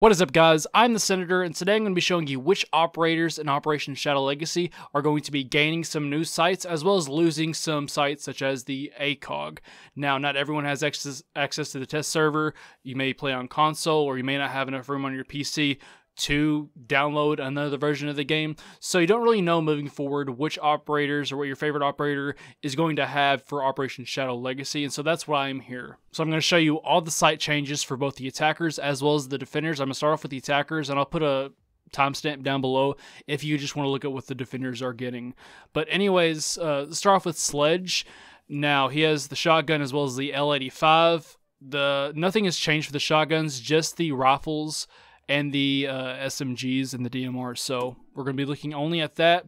What is up, guys? I'm the Senator, and today I'm going to be showing you which operators in Operation Shadow Legacy are going to be gaining some new sites as well as losing some sites such as the ACOG. Now, not everyone has access to the test server. You may play on console, or you may not have enough room on your PC to download another version of the game, so you don't really know moving forward which operators or what your favorite operator is going to have for Operation Shadow Legacy, and so that's why I'm here. So I'm going to show you all the site changes for both the attackers as well as the defenders. I'm going to start off with the attackers, and I'll put a timestamp down below if you just want to look at what the defenders are getting. But anyways, let's start off with Sledge. Now, he has the shotgun as well as the L85. Nothing has changed for the shotguns, just the rifles and the SMGs and the DMRs. So we're going to be looking only at that.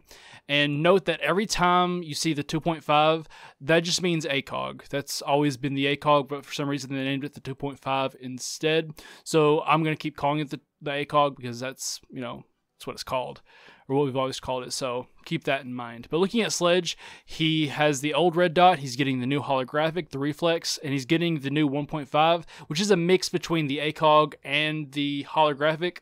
And note that every time you see the 2.5, that just means ACOG. That's always been the ACOG, but for some reason they named it the 2.5 instead. So I'm going to keep calling it the ACOG because that's, you know, that's what it's called, or what we've always called it, so keep that in mind. But looking at Sledge, he has the old red dot, he's getting the new holographic, the reflex, and he's getting the new 1.5, which is a mix between the ACOG and the holographic.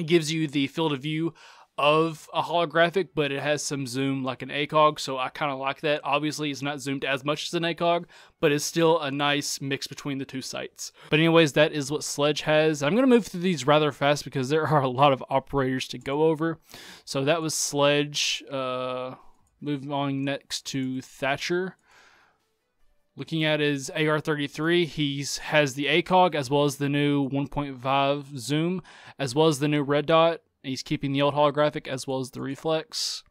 It gives you the field of view of a holographic, but it has some zoom like an ACOG, so I kind of like that. Obviously, it's not zoomed as much as an ACOG, but it's still a nice mix between the two sites. But anyways, that is what Sledge has. I'm going to move through these rather fast because there are a lot of operators to go over. So that was Sledge. Moving on next to Thatcher. Looking at his AR-33, he has the ACOG as well as the new 1.5 zoom, as well as the new red dot. He's keeping the old holographic as well as the reflex.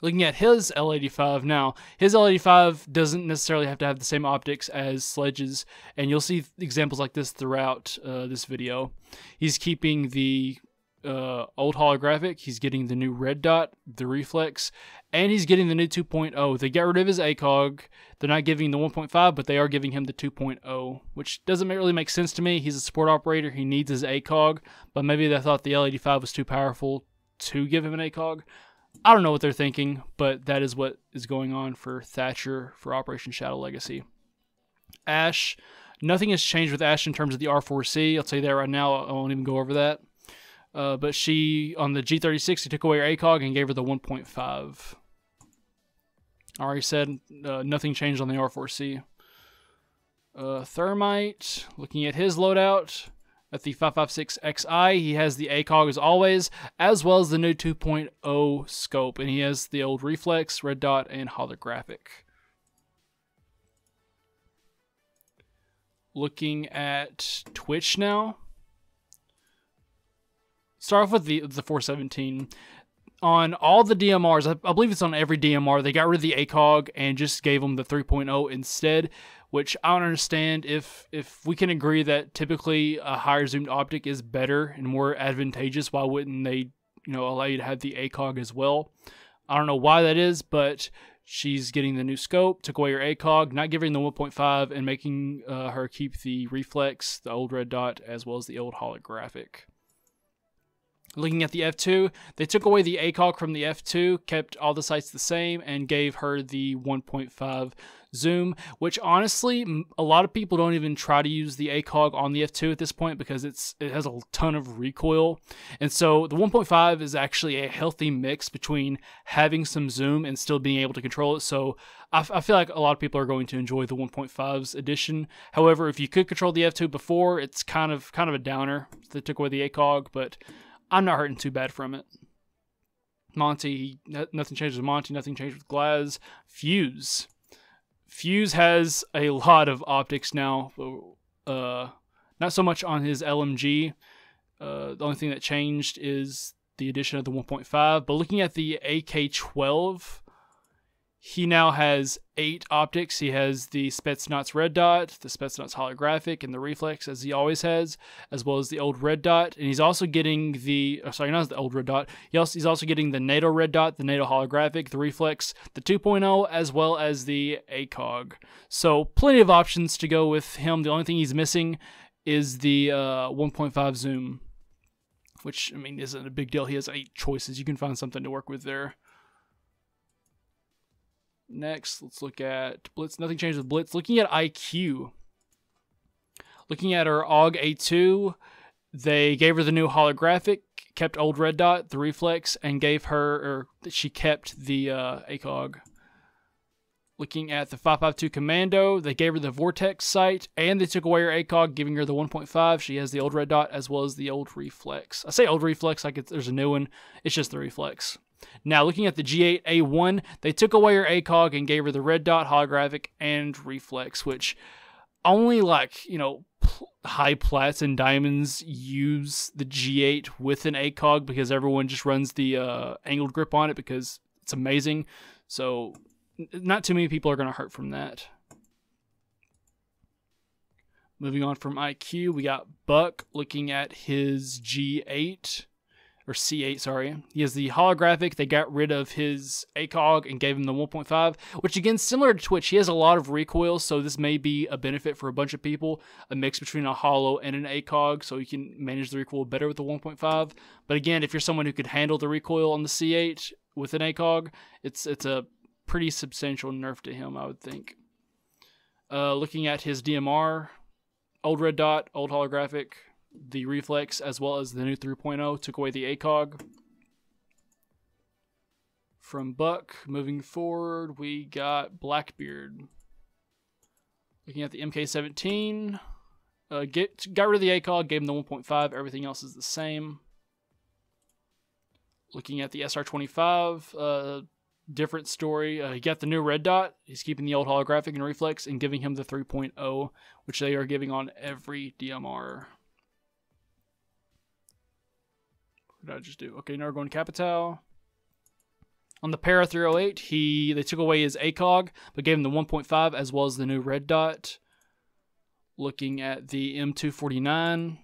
Looking at his L85 now, his L85 doesn't necessarily have to have the same optics as Sledge's, and you'll see examples like this throughout this video. He's keeping the old holographic, he's getting the new red dot, the reflex, and he's getting the new 2.0. They got rid of his ACOG. They're not giving the 1.5, but they are giving him the 2.0, which doesn't really make sense to me. He's a support operator. He needs his ACOG, but maybe they thought the L85 was too powerful to give him an ACOG. I don't know what they're thinking, but that is what is going on for Thatcher for Operation Shadow Legacy. Ash, nothing has changed with Ash in terms of the R4C. I'll tell you that right now. I won't even go over that. But she, on the G36, he took away her ACOG and gave her the 1.5. I already said nothing changed on the R4C. Thermite, looking at his loadout, at the 556XI, he has the ACOG as always, as well as the new 2.0 scope, and he has the old reflex, red dot, and holographic. Looking at Twitch now. Start off with the 417. On all the DMRs, I believe it's on every DMR, they got rid of the ACOG and just gave them the 3.0 instead, which I don't understand. If we can agree that typically a higher zoomed optic is better and more advantageous, why wouldn't they, you know, allow you to have the ACOG as well? I don't know why that is, but she's getting the new scope, took away her ACOG, not giving the 1.5, and making her keep the reflex, the old red dot, as well as the old holographic. Looking at the F2, they took away the ACOG from the F2, kept all the sights the same, and gave her the 1.5 zoom, which honestly, a lot of people don't even try to use the ACOG on the F2 at this point because it has a ton of recoil. And so the 1.5 is actually a healthy mix between having some zoom and still being able to control it. So I feel like a lot of people are going to enjoy the 1.5's edition. However, if you could control the F2 before, it's kind of a downer. They took away the ACOG, but I'm not hurting too bad from it. Monty, nothing changed with Monty, nothing changed with Glass. Fuse. Fuse has a lot of optics now. Not so much on his LMG. The only thing that changed is the addition of the 1.5. But looking at the AK-12, he now has 8 optics. He has the Spetsnaz red dot, the Spetsnaz holographic, and the reflex, as he always has, as well as the old red dot. And he's also getting the, oh, sorry, not the old red dot. He's also getting the NATO red dot, the NATO holographic, the reflex, the 2.0, as well as the ACOG. So plenty of options to go with him. The only thing he's missing is the 1.5 zoom, which, I mean, isn't a big deal. He has 8 choices. You can find something to work with there. Next, let's look at Blitz. Nothing changed with Blitz. Looking at IQ. Looking at our AUG A2, They gave her the new holographic, kept old red dot, the reflex, and gave her, or she kept the ACOG. Looking at the 552 Commando, they gave her the vortex sight, and they took away her ACOG, giving her the 1.5. She has the old red dot as well as the old reflex. I say old reflex like there's a new one. It's just the reflex. Now, looking at the G8A1, they took away her ACOG and gave her the red dot, holographic, and reflex, which only, like, you know, high plats and diamonds use the G8 with an ACOG because everyone just runs the angled grip on it because it's amazing. So not too many people are going to hurt from that. Moving on from IQ, we got Buck looking at his G8. Or C8, sorry. He has the holographic. They got rid of his ACOG and gave him the 1.5, which, again, similar to Twitch, he has a lot of recoil, so this may be a benefit for a bunch of people, a mix between a holo and an ACOG, so you can manage the recoil better with the 1.5. But again, if you're someone who could handle the recoil on the C8 with an ACOG, it's a pretty substantial nerf to him, I would think. Looking at his DMR, old red dot, old holographic, the reflex, as well as the new 3.0, took away the ACOG from Buck. Moving forward, we got Blackbeard. Looking at the MK17, got rid of the ACOG, gave him the 1.5. Everything else is the same. Looking at the SR25, different story. He got the new red dot. He's keeping the old holographic and reflex and giving him the 3.0, which they are giving on every DMR. What did I just do? Okay, now we're going to Capitao. On the Para 308, they took away his ACOG, but gave him the 1.5 as well as the new red dot. Looking at the M249,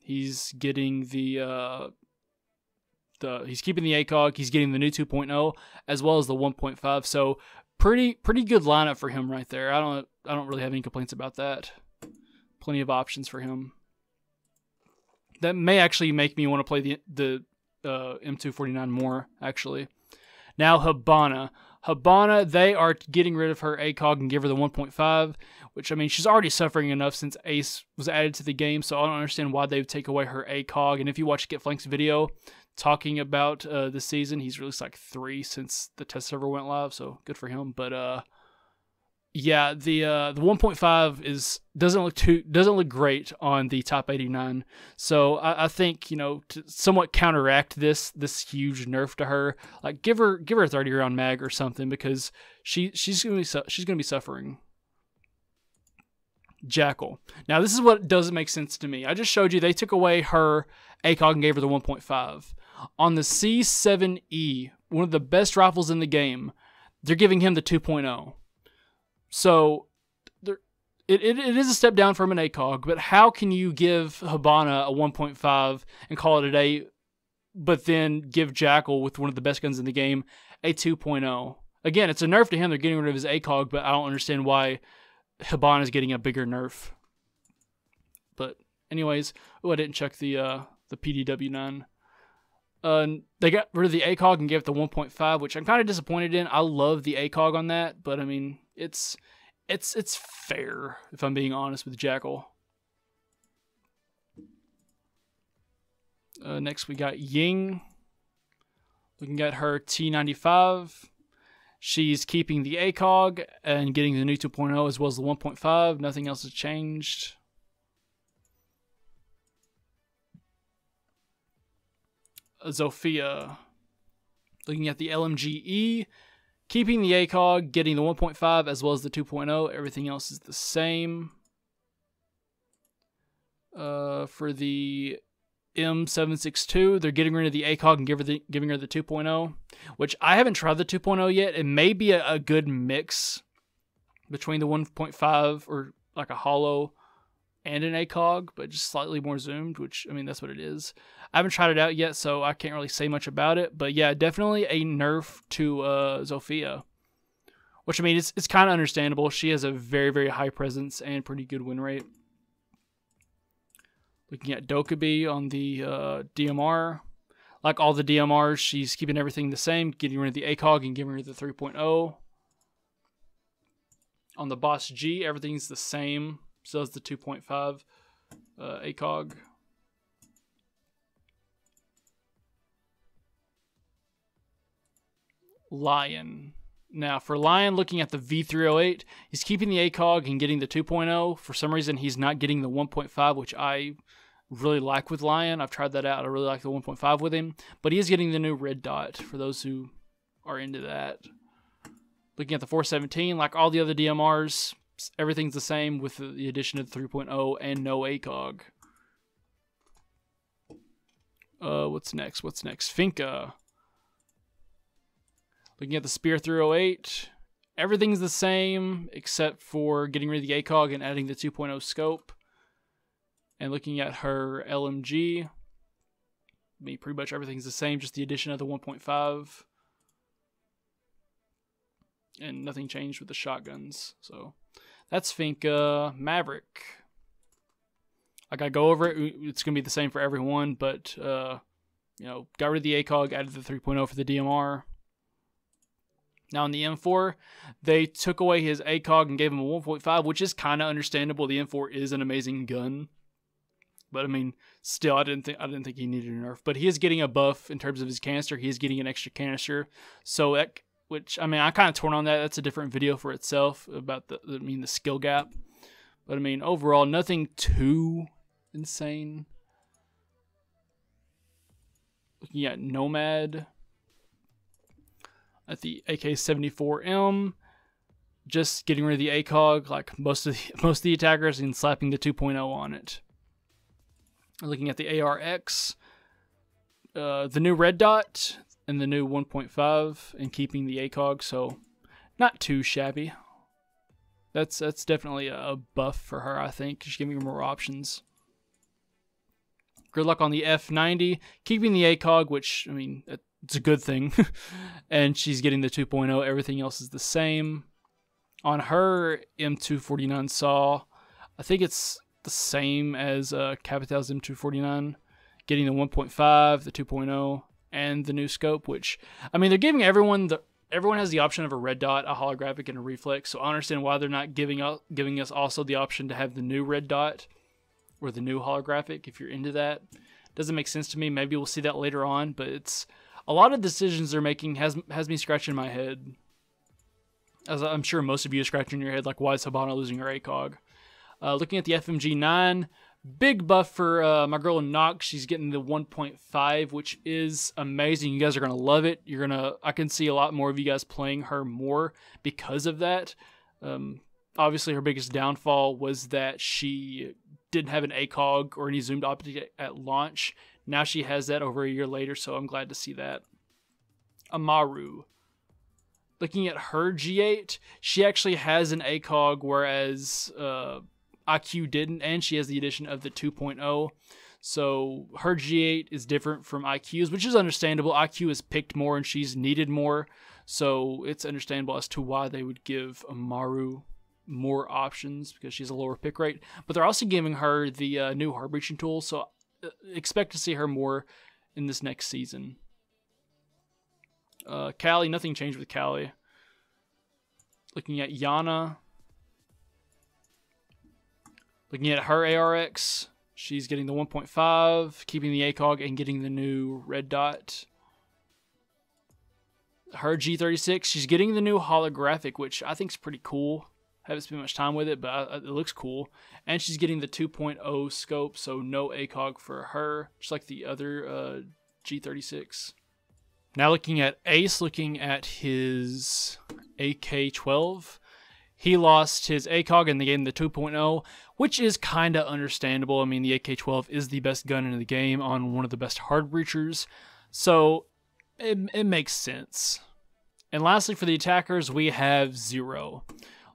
he's getting he's keeping the ACOG, he's getting the new 2.0 as well as the 1.5. So pretty good lineup for him right there. I don't really have any complaints about that. Plenty of options for him. That may actually make me want to play the M249 more, actually. Now, Hibana. Hibana, they are getting rid of her ACOG and give her the 1.5, which, I mean, she's already suffering enough since Ace was added to the game, so I don't understand why they would take away her ACOG. And if you watch Get Flank's video talking about this season, he's released like 3 since the test server went live, so good for him. But, yeah, the 1.5 is doesn't look great on the top 89. So I think, you know, to somewhat counteract this huge nerf to her, like give her a 30-round mag or something, because she's gonna be suffering. Jackal. Now this is what doesn't make sense to me. I just showed you they took away her ACOG and gave her the 1.5 on the C7E, one of the best rifles in the game. They're giving him the 2.0. So it is a step down from an ACOG, but how can you give Hibana a 1.5 and call it a day, but then give Jackal, with one of the best guns in the game, a 2.0? Again, it's a nerf to him. They're getting rid of his ACOG, but I don't understand why Hibana is getting a bigger nerf. But anyways, oh, I didn't check the PDW9. They got rid of the ACOG and gave it the 1.5, which I'm kind of disappointed in. I love the ACOG on that, but I mean, it's fair, if I'm being honest, with Jackal. Next we got Ying. Looking at her T95. She's keeping the ACOG and getting the new 2.0 as well as the 1.5. Nothing else has changed. Zofia. Looking at the LMGE, keeping the ACOG, getting the 1.5 as well as the 2.0. Everything else is the same. For the M762, they're getting rid of the ACOG and giving her the 2.0, which I haven't tried the 2.0 yet. It may be a good mix between the 1.5, or like a hollow and an ACOG, but just slightly more zoomed, which, I mean, that's what it is. I haven't tried it out yet, so I can't really say much about it, but yeah, definitely a nerf to Zofia, which, I mean, it's kind of understandable. She has a very, very high presence and pretty good win rate. Looking at Dokubi on the DMR. Like all the DMRs, she's keeping everything the same, getting rid of the ACOG and giving her the 3.0. On the Boss G, everything's the same. Still has the 2.5 ACOG. Lion. Now, for Lion, looking at the V308, he's keeping the ACOG and getting the 2.0. For some reason, he's not getting the 1.5, which I really like with Lion. I've tried that out. I really like the 1.5 with him. But he is getting the new red dot, for those who are into that. Looking at the 417, like all the other DMRs, everything's the same with the addition of the 3.0 and no ACOG. What's next? What's next? Finca. Looking at the Spear 308, everything's the same except for getting rid of the ACOG and adding the 2.0 scope. And looking at her LMG, I mean, pretty much everything's the same, just the addition of the 1.5. And nothing changed with the shotguns. So that's Finca. Maverick. Like I go over it, it's going to be the same for everyone, but, you know, got rid of the ACOG, added the 3.0 for the DMR. Now in the M4, they took away his ACOG and gave him a 1.5, which is kind of understandable. The M4 is an amazing gun, but I mean, still, I didn't think he needed a nerf. But he is getting a buff in terms of his canister. He is getting an extra canister, so that, which I mean, I kind of torn on that. That's a different video for itself about the, I mean, the skill gap. But I mean, overall, nothing too insane. Looking at Nomad. At the AK-74M, just getting rid of the ACOG, like most of the attackers, and slapping the 2.0 on it. Looking at the ARX, the new red dot and the new 1.5, and keeping the ACOG, so not too shabby. That's definitely a buff for her, I think. Just giving her more options. Good luck on the F90, keeping the ACOG, which I mean. It's a good thing. And she's getting the 2.0. Everything else is the same. On her M249 saw, I think it's the same as Capital's M249. Getting the 1.5, the 2.0, and the new scope, which, I mean, they're giving everyone the... Everyone has the option of a red dot, a holographic, and a reflex, so I understand why they're not giving us also the option to have the new red dot or the new holographic, if you're into that. Doesn't make sense to me. Maybe we'll see that later on, but it's... A lot of decisions they're making has me scratching my head. As I'm sure most of you are scratching your head, like, why is Hibana losing her ACOG? Looking at the FMG9, big buff for my girl Nox. She's getting the 1.5, which is amazing. You guys are going to love it. I can see a lot more of you guys playing her more because of that. Obviously, her biggest downfall was that she didn't have an ACOG or any zoomed optic at launch. Now she has that over a year later, so I'm glad to see that. Amaru. Looking at her G8, she actually has an ACOG, whereas IQ didn't, and she has the addition of the 2.0. So her G8 is different from IQ's, which is understandable. IQ is picked more, and she's needed more, so it's understandable as to why they would give Amaru more options, because she's a lower pick rate. But they're also giving her the new hard breaching tool, so... expect to see her more in this next season. Callie, nothing changed with Callie. Looking at Yana. Looking at her ARX, she's getting the 1.5, keeping the ACOG, and getting the new red dot. Her G36, she's getting the new holographic, which I think is pretty cool. Haven't spent much time with it, but it looks cool. And she's getting the 2.0 scope, so no ACOG for her, just like the other G36. Now looking at Ace, looking at his AK-12. He lost his ACOG and they gave him the 2.0, which is kind of understandable. I mean, the AK-12 is the best gun in the game on one of the best hard breachers, so it makes sense. And lastly, for the attackers, we have Zero.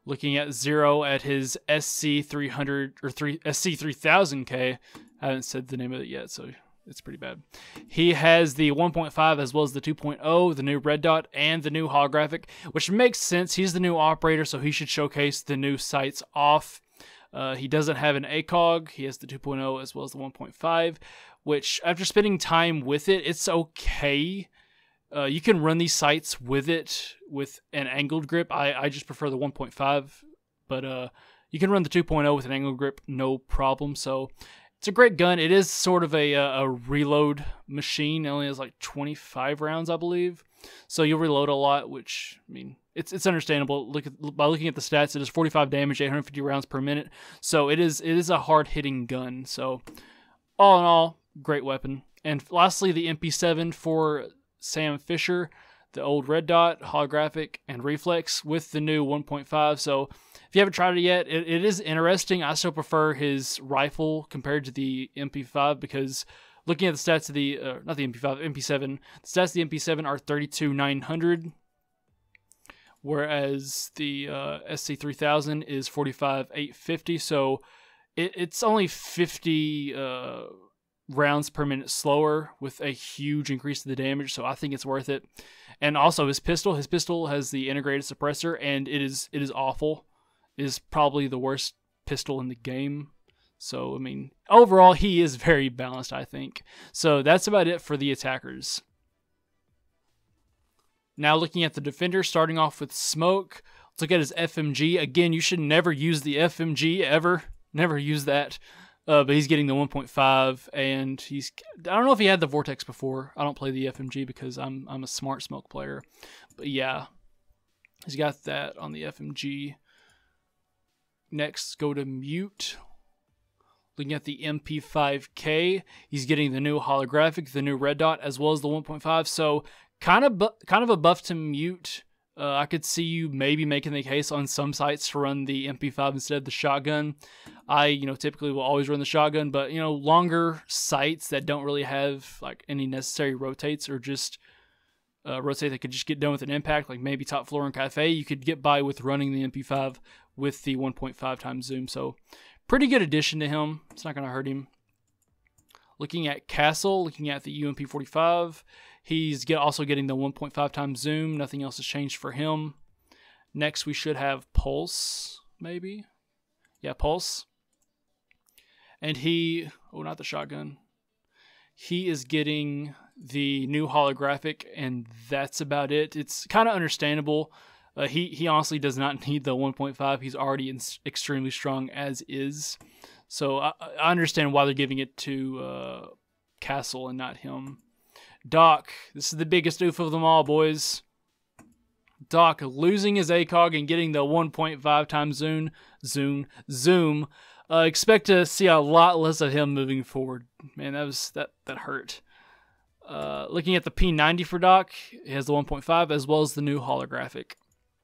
Looking at Zero at his SC 3000K. I haven't said the name of it yet, so it's pretty bad. He has the 1.5 as well as the 2.0, the new red dot, and the new holographic, which makes sense. He's the new operator, so he should showcase the new sights off. He doesn't have an ACOG. He has the 2.0 as well as the 1.5, which after spending time with it, it's okay. You can run these sights with it with an angled grip. I just prefer the 1.5, but you can run the 2.0 with an angled grip, no problem. So It's a great gun. It is sort of a reload machine. It only has like 25 rounds, I believe. So you'll reload a lot, which, I mean, it's understandable. By looking at the stats, it is 45 damage, 850 rounds per minute. So it is a hard-hitting gun. So all in all, great weapon. And lastly, the MP7 for Sam Fisher, the old red dot, holographic, and reflex with the new 1.5. So if you haven't tried it yet, it is interesting. I still prefer his rifle compared to the MP5 because looking at the stats of the, not the MP5, MP7, the stats of the MP7 are 32,900, whereas the SC3000 is 45,850. So it's only 50 rounds per minute slower with a huge increase to the damage. So I think it's worth it. And also his pistol has the integrated suppressor, and it is awful. Is probably the worst pistol in the game. So, I mean, overall, he is very balanced, I think. So that's about it for the attackers. Now looking at the defender, starting off with Smoke. Let's look at his FMG. Again, you should never use the FMG ever. Never use that. But he's getting the 1.5, and I don't know if he had the Vortex before. I don't play the FMG because I'm a smart Smoke player. But yeah, he's got that on the FMG. Next, go to Mute. Looking at the MP5K, he's getting the new holographic, the new red dot, as well as the 1.5. So kind of a buff to Mute. I could see you maybe making the case on some sites to run the MP5 instead of the shotgun. I, typically will always run the shotgun, but longer sites that don't really have like any necessary rotates or just rotate that could just get done with an impact, like maybe Top Floor and Cafe, you could get by with running the MP5 with the 1.5 times zoom. So pretty good addition to him. It's not going to hurt him. Looking at Castle, looking at the UMP45, he's also getting the 1.5 times zoom. Nothing else has changed for him. Next, we should have Pulse, maybe. Yeah, Pulse. And oh, not the shotgun. He is getting the new holographic, and that's about it. It's kind of understandable. He honestly does not need the 1.5. He's already extremely strong as is. So I understand why they're giving it to Castle and not him. Doc, this is the biggest oof of them all, boys. Doc losing his ACOG and getting the 1.5 times zoom. Expect to see a lot less of him moving forward. Man, that hurt. Looking at the P90 for Doc, it has the 1.5 as well as the new holographic.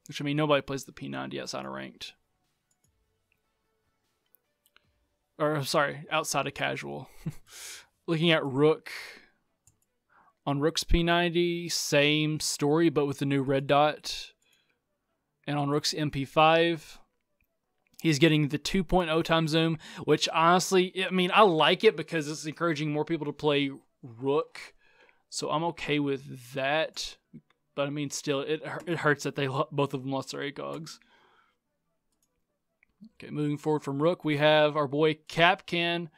Which, I mean, nobody plays the P90 outside of ranked. Or, sorry, outside of casual. Looking at Rook. On Rook's P90, same story, but with the new red dot. And on Rook's MP5, he's getting the 2.0 times zoom, which honestly, I mean, I like it because it's encouraging more people to play Rook. So I'm okay with that. But, I mean, still, it hurts that both of them lost their ACOGs. Okay, moving forward from Rook, we have our boy Kapkan,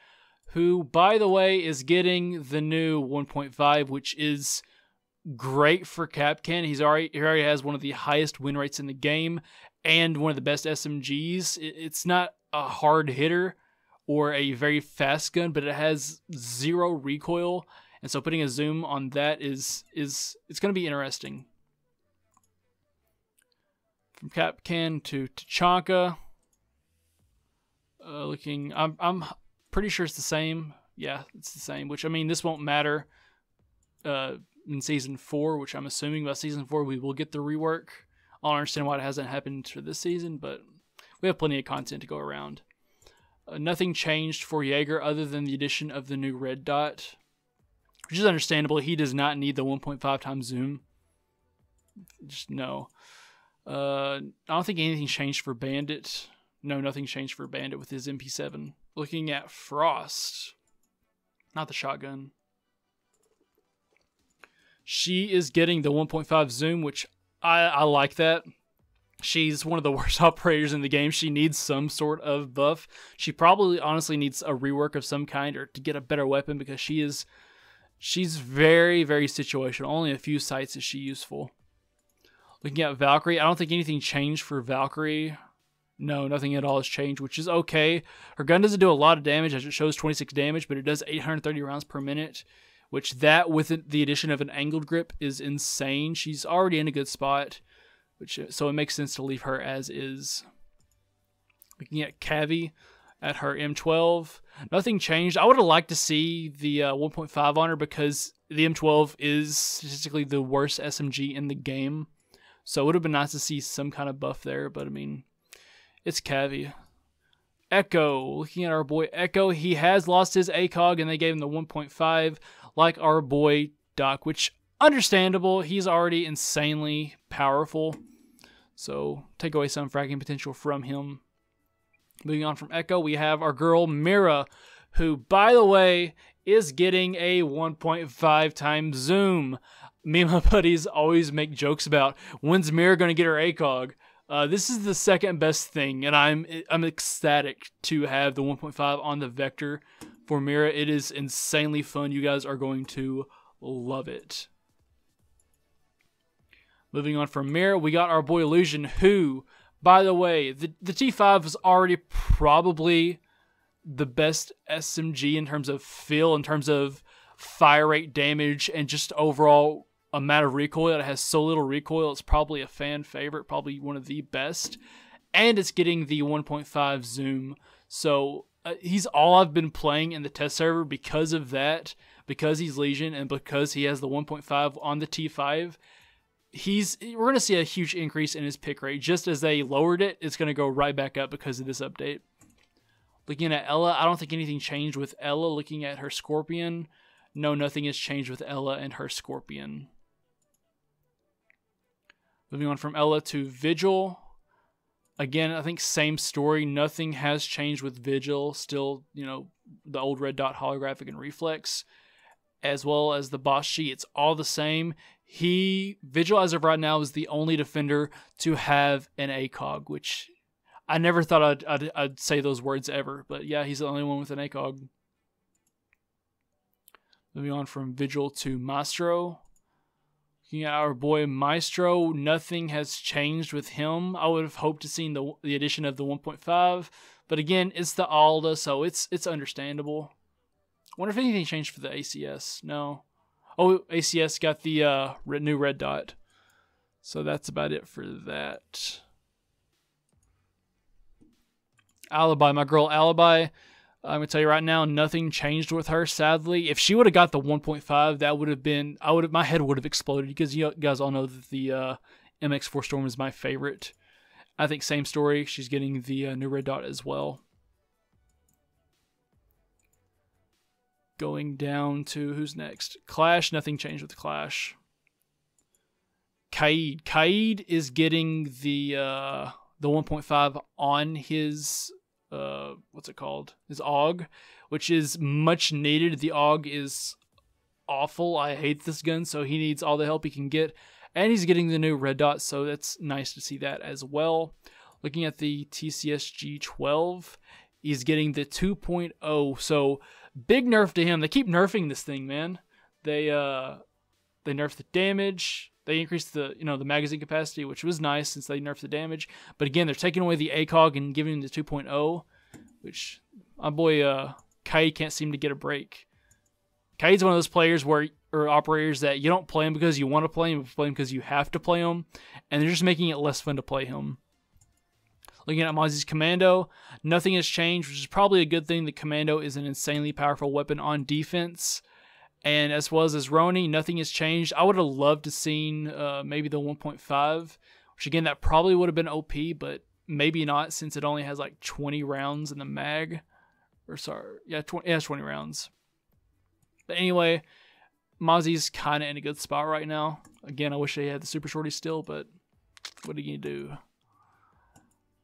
who, by the way, is getting the new 1.5, which is great for Kapkan. He already has one of the highest win rates in the game and one of the best SMGs. It's not a hard hitter or a very fast gun, but it has zero recoil. And so putting a zoom on that it's going to be interesting. From Kapkan to Tachanka. I'm pretty sure it's the same. Yeah, it's the same, which, I mean, this won't matter in Season 4, which I'm assuming by Season 4 we will get the rework. I don't understand why it hasn't happened for this season, but we have plenty of content to go around. Nothing changed for Jaeger other than the addition of the new red dot, which is understandable. He does not need the 1.5 times zoom. Just no. I don't think anything changed for Bandit. No, nothing changed for Bandit with his MP7. Looking at Frost, not the shotgun. She is getting the 1.5 zoom, which I like that. She's one of the worst operators in the game. She needs some sort of buff. She probably honestly needs a rework of some kind or to get a better weapon because she's very, very situational. Only a few sites is she useful. Looking at Valkyrie, I don't think anything changed for Valkyrie. No, nothing at all has changed, which is okay. Her gun doesn't do a lot of damage, as it shows 26 damage, but it does 830 rounds per minute, which that, with the addition of an angled grip, is insane. She's already in a good spot, which so it makes sense to leave her as is. Looking at Cavi at her M12, nothing changed. I would have liked to see the 1.5 on her, because the M12 is statistically the worst SMG in the game. So it would have been nice to see some kind of buff there, but I mean, it's Cavi. Echo, looking at our boy Echo, he has lost his ACOG and they gave him the 1.5, like our boy Doc, which, understandable, he's already insanely powerful. So take away some fragging potential from him. Moving on from Echo, we have our girl Mira, who, by the way, is getting a 1.5 times zoom. Me and my buddies always make jokes about, when's Mira going to get her ACOG? This is the second best thing, and I'm ecstatic to have the 1.5 on the Vector for Mira. It is insanely fun. You guys are going to love it. Moving on from Mira, we got our boy Illusion, who, by the way, the T5 is already probably the best SMG in terms of feel, in terms of fire rate, damage, and just overall amount of recoil. That has so little recoil, it's probably a fan favorite, probably one of the best. And it's getting the 1.5 zoom. So he's all I've been playing in the test server because of that, because he's Legion, and because he has the 1.5 on the T5. We're going to see a huge increase in his pick rate. Just as they lowered it, it's going to go right back up because of this update. Looking at Ella, I don't think anything changed with Ella. Looking at her Scorpion, no, nothing has changed with Ella and her Scorpion. Moving on from Ella to Vigil. Again, I think same story. Nothing has changed with Vigil. Still, you know, the old red dot holographic and reflex, as well as the Bashi. It's all the same. Vigil, as of right now, is the only defender to have an ACOG, which I never thought I'd say those words ever. But yeah, he's the only one with an ACOG. Moving on from Vigil to Maestro. Looking at our boy Maestro, nothing has changed with him. I would have hoped to seen the addition of the 1.5, but again, it's the Alda, so it's understandable. I wonder if anything changed for the ACS. No. Oh, ACS got the new red dot. So that's about it for that. Alibi, my girl Alibi. I'm going to tell you right now, nothing changed with her, sadly. If she would have got the 1.5, that would have been, my head would have exploded, because you guys all know that the MX4 Storm is my favorite. I think same story. She's getting the new red dot as well. Going down to, who's next? Clash, nothing changed with Clash. Kaid. Kaid is getting the 1.5 on his... what's it called? His AUG, which is much needed. The AUG is awful. I hate this gun, so he needs all the help he can get. And he's getting the new red dot, so that's nice to see that as well. Looking at the TCS G12, he's getting the 2.0, so big nerf to him. They keep nerfing this thing, man. They nerfed the damage. They increased the, you know, the magazine capacity, which was nice since they nerfed the damage. But again, they're taking away the ACOG and giving him the 2.0, which my boy Kai can't seem to get a break. Kai's one of those players or operators that you don't play him because you want to play him, but play him because you have to play him, and they're just making it less fun to play him. Looking at Mozzie's Commando, nothing has changed, which is probably a good thing. The Commando is an insanely powerful weapon on defense. And as well as Roni, nothing has changed. I would have loved to seen maybe the 1.5, which again, that probably would have been OP, but maybe not, since it only has like 20 rounds in the mag. Or sorry, yeah, it has 20 rounds. But anyway, Mozzie's kind of in a good spot right now. Again, I wish they had the super shorty still, but what do you do?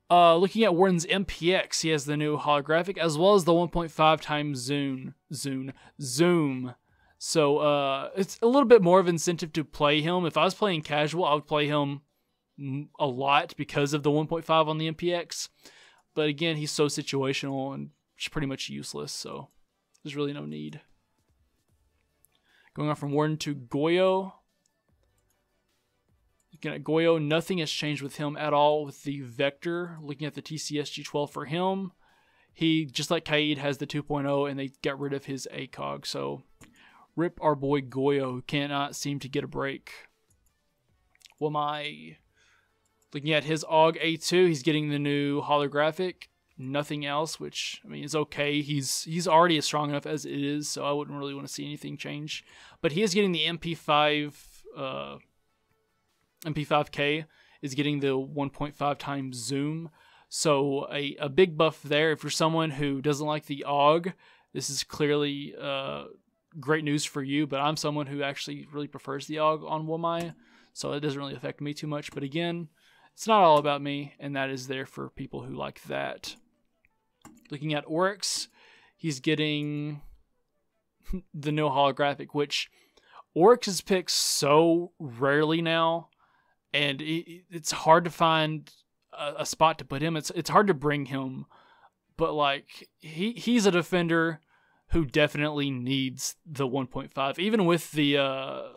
Looking at Warden's MPX, he has the new holographic, as well as the 1.5 times zoom. So it's a little bit more of an incentive to play him. If I was playing casual, I would play him a lot because of the 1.5 on the MPX. But again, he's so situational and pretty much useless, so there's really no need. Going on from Warden to Goyo. Goyo, nothing has changed with him at all with the Vector. Looking at the TCS G12 for him, he, just like Kaid, has the 2.0 and they got rid of his ACOG. So rip our boy Goyo, who cannot seem to get a break. Wamai. Looking at his AUG A2, he's getting the new holographic. Nothing else, which, I mean, is okay. He's already as strong enough as it is, so I wouldn't really want to see anything change. But he is getting the MP5... MP5K is getting the 1.5 times zoom, so a big buff there. If you're someone who doesn't like the AUG, this is clearly great news for you, but I'm someone who actually really prefers the AUG on Wamai, so it doesn't really affect me too much. But again, it's not all about me, and that is there for people who like that. Looking at Oryx, he's getting the no holographic, which Oryx is picked so rarely now, and it's hard to find a spot to put him. It's hard to bring him, but like he's a defender who definitely needs the 1.5, even with the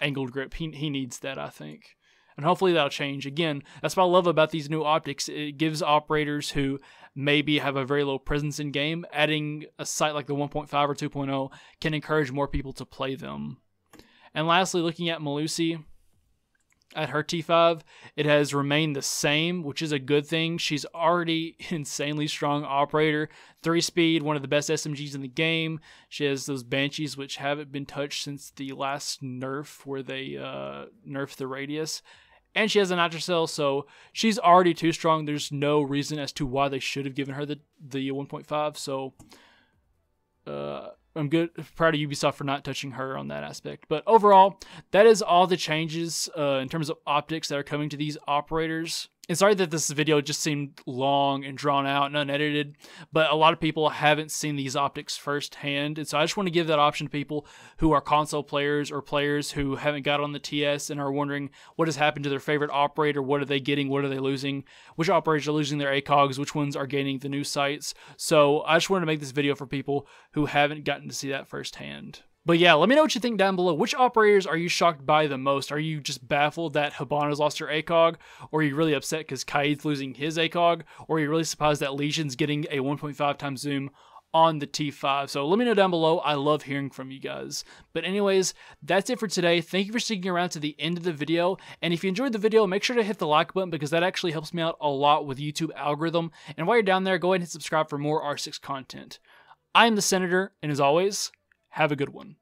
angled grip. He needs that, I think, and hopefully that'll change. Again, that's what I love about these new optics. It gives operators who maybe have a very low presence in game, adding a sight like the 1.5 or 2.0 can encourage more people to play them. And lastly, looking at Malusi, at her T5, it has remained the same, which is a good thing. She's already insanely strong operator. 3-speed, one of the best SMGs in the game. She has those Banshees, which haven't been touched since the last nerf where they nerfed the radius. And she has a nitro cell, so she's already too strong. There's no reason as to why they should have given her the 1.5, so... I'm good, proud of Ubisoft for not touching her on that aspect. But overall, that is all the changes in terms of optics that are coming to these operators. And sorry that this video just seemed long and drawn out and unedited, but a lot of people haven't seen these optics firsthand. And so I just want to give that option to people who are console players or players who haven't got on the TS and are wondering what has happened to their favorite operator, what are they getting, what are they losing, which operators are losing their ACOGs, which ones are gaining the new sights. So I just wanted to make this video for people who haven't gotten to see that firsthand. But yeah, let me know what you think down below. Which operators are you shocked by the most? Are you just baffled that Hibana's lost her ACOG? Or are you really upset because Kaid's losing his ACOG? Or are you really surprised that Legion's getting a 1.5 times zoom on the T5? So let me know down below. I love hearing from you guys. But anyways, that's it for today. Thank you for sticking around to the end of the video. And if you enjoyed the video, make sure to hit the like button because that actually helps me out a lot with YouTube algorithm. And while you're down there, go ahead and hit subscribe for more R6 content. I'm the Senator, and as always... have a good one.